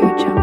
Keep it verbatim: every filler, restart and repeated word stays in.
your jump.